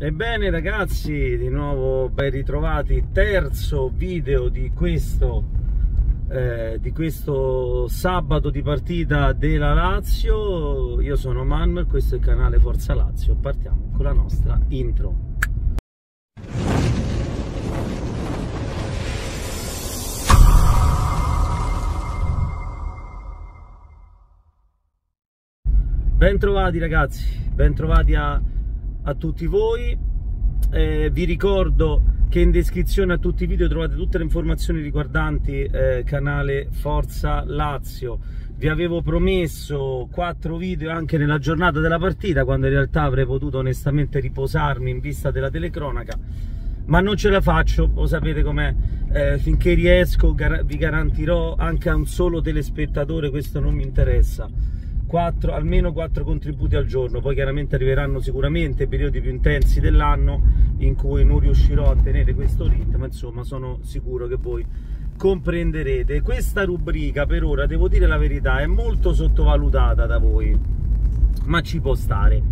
Ebbene ragazzi, di nuovo ben ritrovati, terzo video di questo sabato di partita della Lazio. Io sono Manuel, questo è il canale Forza Lazio, partiamo con la nostra intro. Bentrovati ragazzi, bentrovati a tutti voi. Vi ricordo che in descrizione a tutti i video trovate tutte le informazioni riguardanti canale Forza Lazio. Vi avevo promesso 4 video anche nella giornata della partita, quando in realtà avrei potuto onestamente riposarmi in vista della telecronaca, ma non ce la faccio, lo sapete com'è. Finché riesco vi garantirò anche a un solo telespettatore, questo non mi interessa, almeno 4 contributi al giorno. Poi chiaramente arriveranno sicuramente periodi più intensi dell'anno in cui non riuscirò a tenere questo ritmo, insomma sono sicuro che voi comprenderete. Questa rubrica per ora, devo dire la verità, è molto sottovalutata da voi, ma ci può stare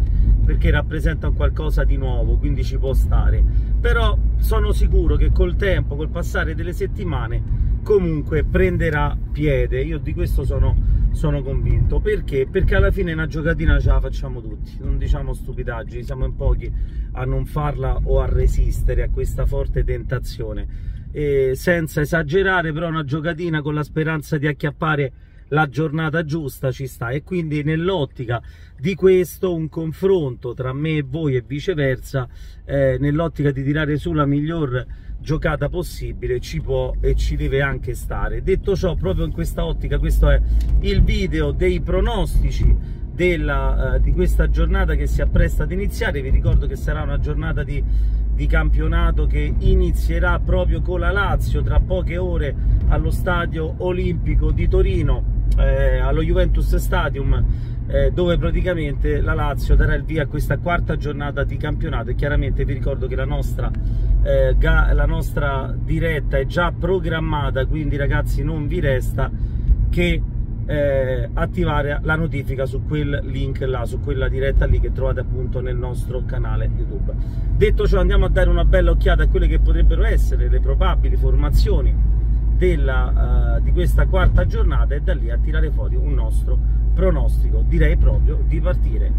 perché rappresenta un qualcosa di nuovo, quindi ci può stare. Però sono sicuro che col tempo, col passare delle settimane, comunque prenderà piede, io di questo sono convinto. Perché? Perché alla fine una giocatina ce la facciamo tutti, non diciamo stupidaggini, siamo in pochi a non farla o a resistere a questa forte tentazione, e senza esagerare, però una giocatina con la speranza di acchiappare la giornata giusta ci sta. E quindi nell'ottica di questo, un confronto tra me e voi e viceversa, nell'ottica di tirare su la miglior giocata possibile, ci può e ci deve anche stare. Detto ciò, proprio in questa ottica, questo è il video dei pronostici di questa giornata che si appresta ad iniziare. Vi ricordo che sarà una giornata di campionato che inizierà proprio con la Lazio tra poche ore allo stadio olimpico di Torino, allo Juventus Stadium, dove praticamente la Lazio darà il via a questa quarta giornata di campionato. E chiaramente vi ricordo che la nostra diretta è già programmata, quindi ragazzi non vi resta che attivare la notifica su quel link là, su quella diretta lì che trovate appunto nel nostro canale YouTube. Detto ciò, andiamo a dare una bella occhiata a quelle che potrebbero essere le probabili formazioni di questa quarta giornata, e da lì a tirare fuori un nostro pronostico. Direi proprio di partire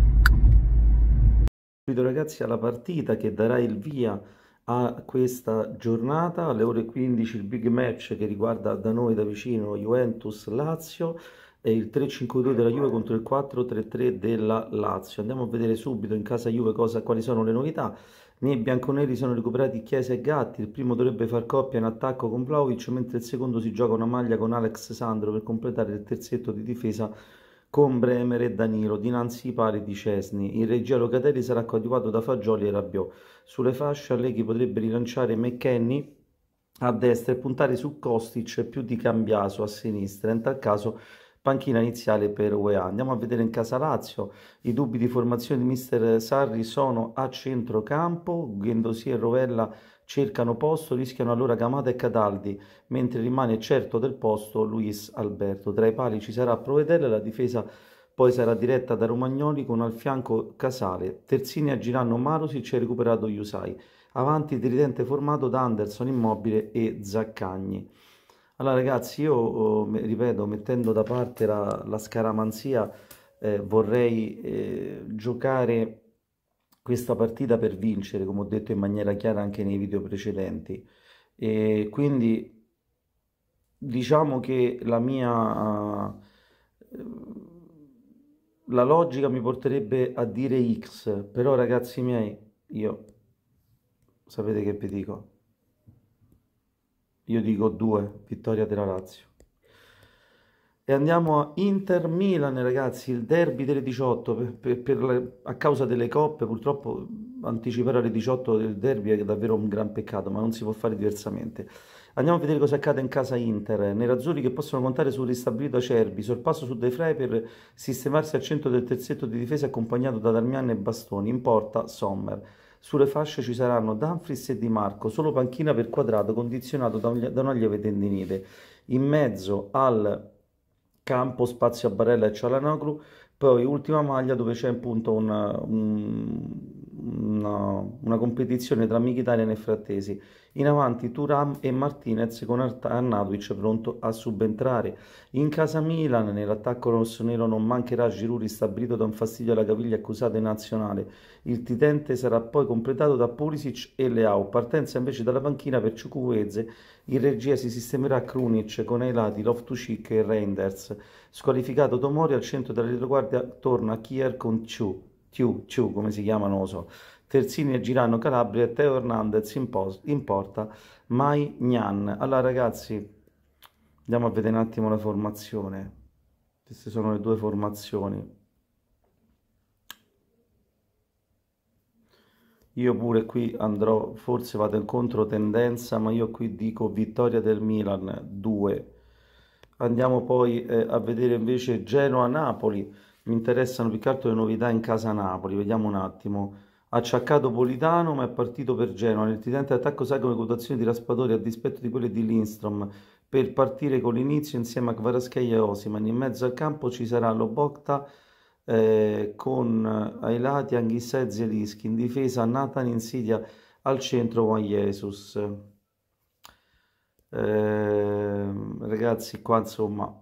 subito ragazzi alla partita che darà il via a questa giornata. Alle ore 15 il big match che riguarda da noi da vicino Juventus-Lazio, e il 3-5-2 della Juve contro il 4-3-3 della Lazio. Andiamo a vedere subito in casa Juve quali sono le novità. Nei bianconeri sono recuperati Chiesa e Gatti, il primo dovrebbe far coppia in attacco con Vlahovic, mentre il secondo si gioca una maglia con Alex Sandro per completare il terzetto di difesa con Bremer e Danilo, dinanzi i pari di Cesny. In regia Locatelli sarà coadiuvato da Fagioli e Rabiot. Sulle fasce Allegri potrebbe rilanciare McKenny a destra e puntare su Kostic più di Cambiaso a sinistra, in tal caso panchina iniziale per UEA. Andiamo a vedere in casa Lazio, i dubbi di formazione di mister Sarri sono a centrocampo, Guendouzi e Rovella cercano posto, rischiano allora Camata e Cataldi, mentre rimane certo del posto Luis Alberto. Tra i pali ci sarà Provedel, la difesa poi sarà diretta da Romagnoli con al fianco Casale, terzini agiranno Marusic e recuperato Yusai, avanti il tridente formato da Anderson, Immobile e Zaccagni. Allora ragazzi, io ripeto, mettendo da parte la scaramanzia, vorrei giocare questa partita per vincere, come ho detto in maniera chiara anche nei video precedenti, e quindi diciamo che la logica mi porterebbe a dire X, però ragazzi miei, io sapete che vi dico? Io dico 2, vittoria della Lazio. E andiamo a Inter-Milan ragazzi, il derby delle 18, a causa delle coppe purtroppo anticipare alle 18 del derby è davvero un gran peccato, ma non si può fare diversamente. Andiamo a vedere cosa accade in casa Inter, nerazzurri che possono contare sul ristabilito Acerbi, sorpasso su De Frey per sistemarsi al centro del terzetto di difesa accompagnato da Darmian e Bastoni, in porta Sommer. Sulle fasce ci saranno Dumfries e Di Marco, solo panchina per Quadrato condizionato da una lieve tendinite. In mezzo al campo spazio a Barella e Çalhanoğlu, poi ultima maglia dove c'è appunto un una competizione tra Mkhitaryan e Frattesi. In avanti Thuram e Martinez, con Arnautovic pronto a subentrare. In casa Milan, nell'attacco rossonero non mancherà Giroud, ristabilito da un fastidio alla caviglia accusato in nazionale. Il tridente sarà poi completato da Pulisic e Leao. Partenza invece dalla panchina per Chukwueze. In regia si sistemerà Krunic con ai lati Loftus-Cheek e Reinders. Squalificato Tomori, al centro della retroguardia torna Kier con Thiou, come si chiamano, so. Terzini e Girano, Calabria e Teo Hernandez in porta, Mai Nyan. Allora ragazzi, andiamo a vedere un attimo la formazione. Queste sono le due formazioni. Io pure qui andrò, forse vado in controtendenza, ma io qui dico vittoria del Milan 2. Andiamo poi a vedere invece Genoa-Napoli. Mi interessano più che altro le novità in casa Napoli, vediamo un attimo. Acciaccato Politano, ma è partito per Genoa. Nel tridente attacco salgono le quotazioni di Raspadori a dispetto di quelle di Lindstrom, per partire con l'inizio insieme a Kvaratskhelia e Osimhen. In mezzo al campo ci sarà Lobotka con ai lati Anguissa e Zielinski, in difesa Nathan Insidia, al centro Juan Jesus. Ragazzi, qua insomma...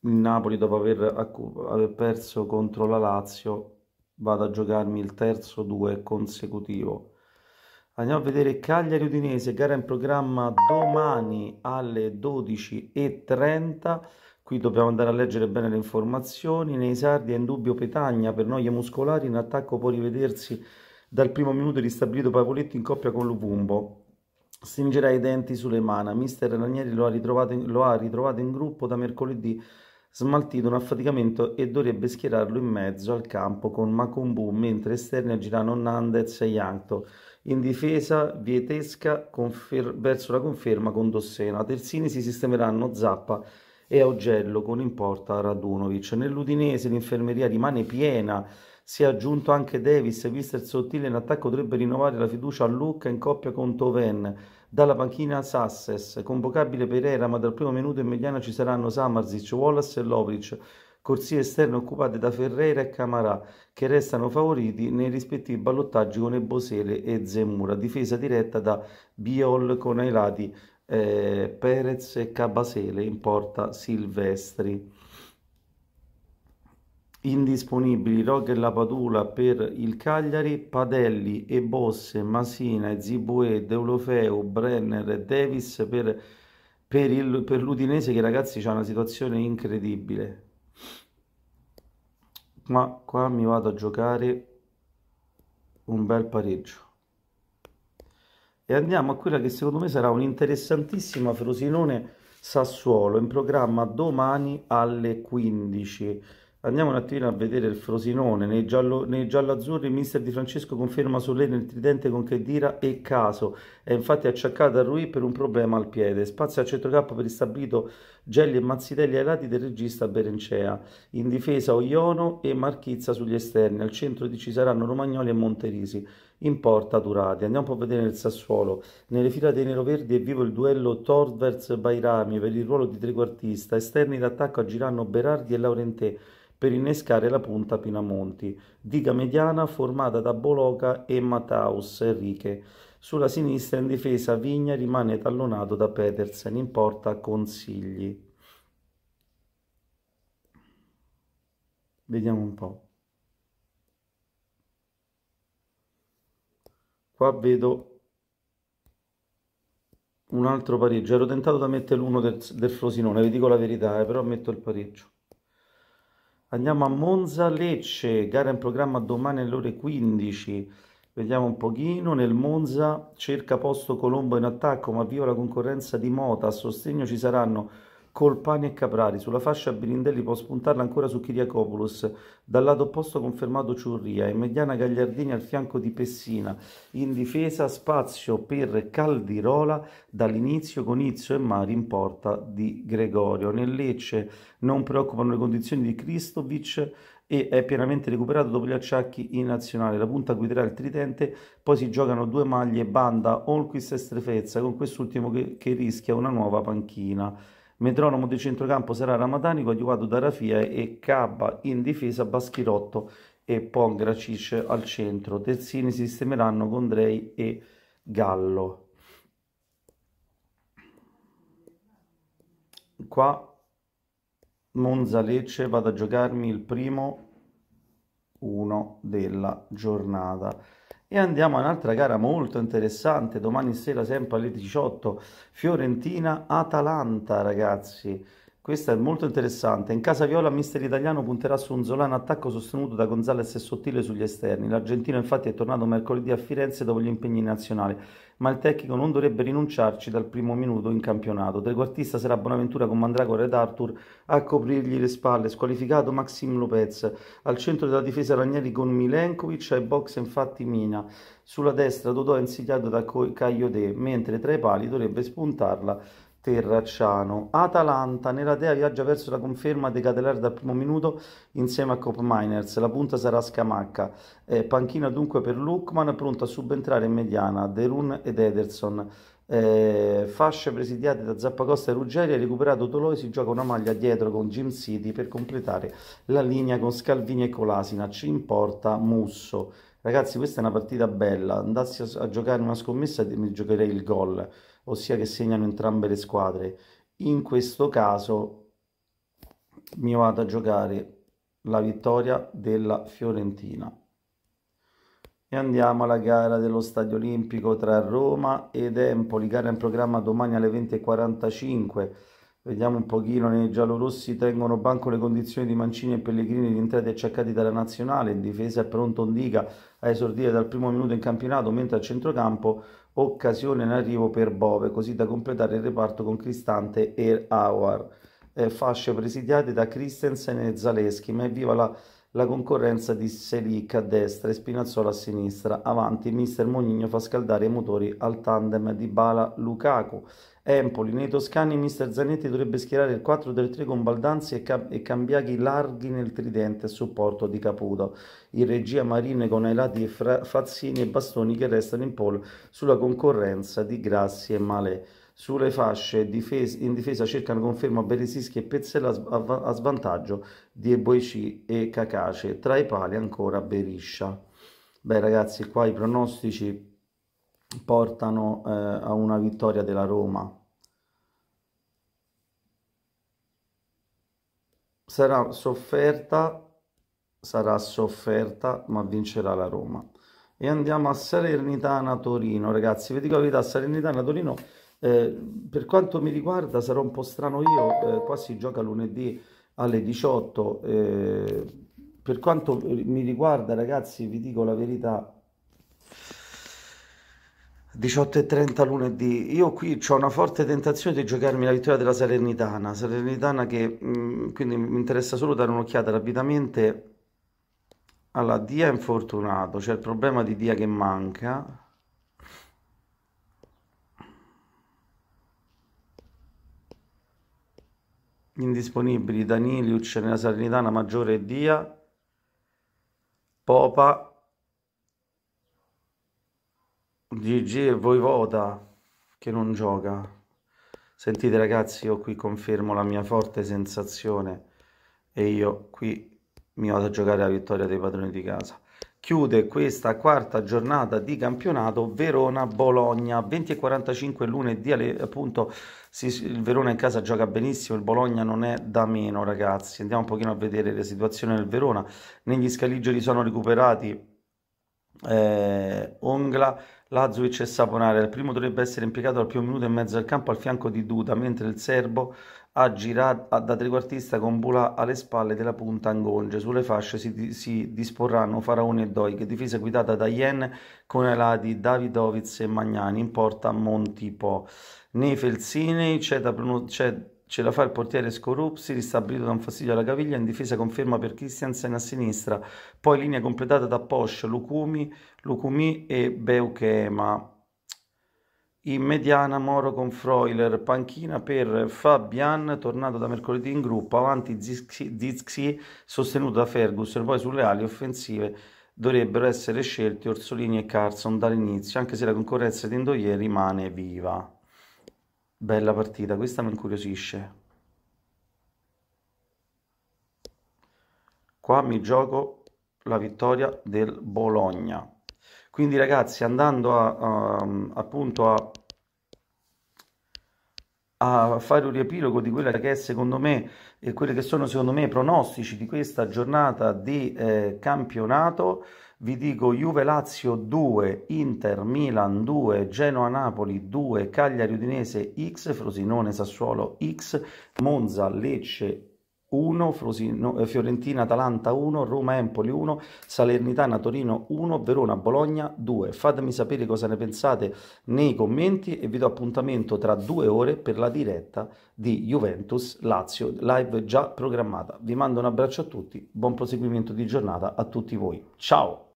Il Napoli, dopo aver perso contro la Lazio, vado a giocarmi il terzo 2 consecutivo. Andiamo a vedere Cagliari-Udinese, gara in programma domani alle 12:30. Qui dobbiamo andare a leggere bene le informazioni. Nei sardi è in dubbio Petagna per noie muscolari. In attacco può rivedersi dal primo minuto ristabilito Pavoletti in coppia con Luvumbo. Stringerà i denti sulle mani. Mister Ranieri lo ha ritrovato in gruppo da mercoledì, smaltito un affaticamento, e dovrebbe schierarlo in mezzo al campo con Makumbu, mentre esterni agiranno Nandez e Jankto. In difesa Vietesca verso la conferma con Dossena. A terzini si sistemeranno Zappa e Augello, con in porta Radunovic. Nell'Udinese l'infermeria rimane piena, si è aggiunto anche Davis, visto il sottile in attacco dovrebbe rinnovare la fiducia a Lucca in coppia con Toven. Dalla panchina Sasses, convocabile Pereira, ma dal primo minuto in mediana ci saranno Samarzic, Wallace e Lovric. Corsie esterne occupate da Ferreira e Camarà, che restano favoriti nei rispettivi ballottaggi con Ebosele e Zemura. Difesa diretta da Biol, con ai lati Perez e Cabasele, in porta Silvestri. Indisponibili Roghe e Lapadula per il Cagliari, Padelli e Bosse, Masina e Zibue, Deulofeu, Brenner e Davis per l'Udinese, che ragazzi c'ha una situazione incredibile. Ma qua mi vado a giocare un bel pareggio. E andiamo a quella che secondo me sarà un'interessantissima Frosinone-Sassuolo, in programma domani alle 15. Andiamo un attimo a vedere il Frosinone. Nei gialloazzurri il mister Di Francesco conferma Solé nel tridente con Khedira e Caso. È infatti acciaccato a Rui per un problema al piede. Spazio al centrocampo per ristabilito Gelli e Mazzitelli ai lati del regista Berencea. In difesa Oiono e Marchizza sugli esterni. Al centro ci saranno Romagnoli e Monterisi. In porta Turati. Andiamo un po' a vedere il Sassuolo. Nelle fila dei neroverdi è vivo il duello Torvers-Bairami per il ruolo di trequartista. Esterni d'attacco agiranno Berardi e Laurenté, per innescare la punta Pinamonti. Diga mediana formata da Boloca e Mataus Enrique. Sulla sinistra in difesa Vigna rimane tallonato da Pedersen, in porta Consigli. Vediamo un po'. Qua vedo un altro pareggio. Ero tentato da mettere l'uno del Frosinone, vi dico la verità, però metto il pareggio. Andiamo a Monza-Lecce, gara in programma domani alle ore 15. Vediamo un pochino. Nel Monza cerca posto Colombo in attacco, ma viva la concorrenza di Mota. A sostegno ci saranno Colpani e Caprari. Sulla fascia Birindelli può spuntarla ancora su Kiriakopoulos. Dal lato opposto confermato Ciurria. In mediana Gagliardini al fianco di Pessina. In difesa spazio per Caldirola dall'inizio con Izzo e Mari in porta di Gregorio. Nel Lecce non preoccupano le condizioni di Kristovic, e è pienamente recuperato dopo gli acciacchi in nazionale. La punta guiderà il tridente, poi si giocano due maglie Banda, Holquist e Strefezza, con quest'ultimo che rischia una nuova panchina. Metronomo di centrocampo sarà Ramatani, coadiuvato da Rafia e Cabba. In difesa Baschirotto e Pongracic al centro. Terzini sistemeranno Condrei e Gallo. Qua Monza Lecce, vado a giocarmi il primo 1 della giornata. E andiamo a un'altra gara molto interessante, domani sera sempre alle 18, Fiorentina-Atalanta, ragazzi. Questa è molto interessante. In casa viola, mister italiano punterà su un Zolano attacco sostenuto da Gonzalez e Sottile sugli esterni. L'argentino infatti è tornato mercoledì a Firenze dopo gli impegni nazionali, ma il tecnico non dovrebbe rinunciarci dal primo minuto in campionato. Trequartista sarà Bonaventura con Mandragora ed Arthur a coprirgli le spalle. Squalificato Maxim Lopez. Al centro della difesa Ranieri con Milenkovic, ai box infatti Mina. Sulla destra Dodò è insidiato da Cagliodè, mentre tra i pali dovrebbe spuntarla Terracciano. Atalanta Neratea viaggia verso la conferma dei Catelar dal primo minuto insieme a Cop Miners. La punta sarà Scamacca. Panchina dunque per Lukman, pronto a subentrare in mediana Derun ed Ederson. Fasce presidiate da Zappacosta e Ruggeri. Ha recuperato Toloi, si gioca una maglia dietro con Jim City per completare la linea con Scalvini e Colasina. Ci importa Musso. Ragazzi, questa è una partita bella. Andassi a giocare una scommessa mi giocherei il gol, ossia che segnano entrambe le squadre. In questo caso mi vado a giocare la vittoria della Fiorentina. E andiamo alla gara dello Stadio Olimpico tra Roma ed Empoli, gara in programma domani alle 20:45. Vediamo un pochino, nei giallorossi tengono banco le condizioni di Mancini e Pellegrini, rientrati acciaccati dalla nazionale. In difesa è pronto Ondica a esordire dal primo minuto in campionato, mentre a centrocampo occasione in arrivo per Bove, così da completare il reparto con Cristante e Auer. Fasce presidiate da Christensen e Zaleschi, ma è viva la concorrenza di Selic a destra e Spinazzola a sinistra. Avanti mister Mourinho fa scaldare i motori al tandem di Dybala-Lukaku. Empoli, nei toscani mister Zanetti dovrebbe schierare il 4-3 con Baldanzi e Cambiaghi larghi nel tridente a supporto di Caputo. In regia Marine con Ailati e Fazzini e Bastoni, che restano in pole sulla concorrenza di Grassi e Malè. Sulle fasce in difesa cercano conferma Beresischi e Pezzella a svantaggio di Eboici e Cacace. Tra i pali ancora Beriscia. Beh ragazzi, qua i pronostici portano a una vittoria della Roma. Sarà sofferta, ma vincerà la Roma. E andiamo a Salernitana-Torino. Ragazzi, vi dico la verità, Salernitana-Torino, per quanto mi riguarda, sarò un po' strano io, qua si gioca lunedì alle 18. Per quanto mi riguarda, ragazzi, vi dico la verità, 18:30 lunedì, io qui ho una forte tentazione di giocarmi la vittoria della Salernitana, che quindi mi interessa solo dare un'occhiata rapidamente alla Dia. Infortunato, c'è il problema di Dia che manca. Indisponibili Daniliuc nella Salernitana maggiore e Dia, Popa, Gigi e Voivoda che non gioca. Sentite ragazzi, io qui confermo la mia forte sensazione e io qui mi vado a giocare la vittoria dei padroni di casa. Chiude questa quarta giornata di campionato Verona-Bologna, 20:45 lunedì, appunto. Il Verona in casa gioca benissimo, il Bologna non è da meno, ragazzi. Andiamo un pochino a vedere la situazione del Verona. Negli scaligeri sono recuperati Ongla, Lazovic e Saponara. Il primo dovrebbe essere impiegato al primo minuto e mezzo del campo al fianco di Duda, mentre il serbo agirà da trequartista con Bula alle spalle della punta Angonge. Sulle fasce si disporranno Faraone e Doig, difesa guidata da Yen con Eladi, Davidovic e Magnani. In porta Montipò. Nei Felsinei ce la fa il portiere Scorupsi, ristabilito da un fastidio alla caviglia. In difesa conferma per Christiansen a sinistra, poi linea completata da Posch, Lukumi e Beukema. In mediana Moro con Freuler, panchina per Fabian, tornato da mercoledì in gruppo. Avanti Zixi, sostenuto da Ferguson. Poi sulle ali offensive dovrebbero essere scelti Orsolini e Carson dall'inizio, anche se la concorrenza di Ndoye rimane viva. Bella partita, questa mi incuriosisce. Qua mi gioco la vittoria del Bologna. Quindi ragazzi, andando appunto a fare un riepilogo di quella che è secondo me e quelli che sono secondo me i pronostici di questa giornata di campionato, vi dico Juve Lazio 2, Inter Milan 2, Genoa Napoli 2, Cagliari Udinese X, Frosinone Sassuolo X, Monza Lecce 1, Fiorentina Atalanta 1, Roma Empoli 1, Salernitana Torino 1, Verona Bologna 2. Fatemi sapere cosa ne pensate nei commenti e vi do appuntamento tra 2 ore per la diretta di Juventus Lazio, live già programmata. Vi mando un abbraccio a tutti, buon proseguimento di giornata a tutti voi. Ciao!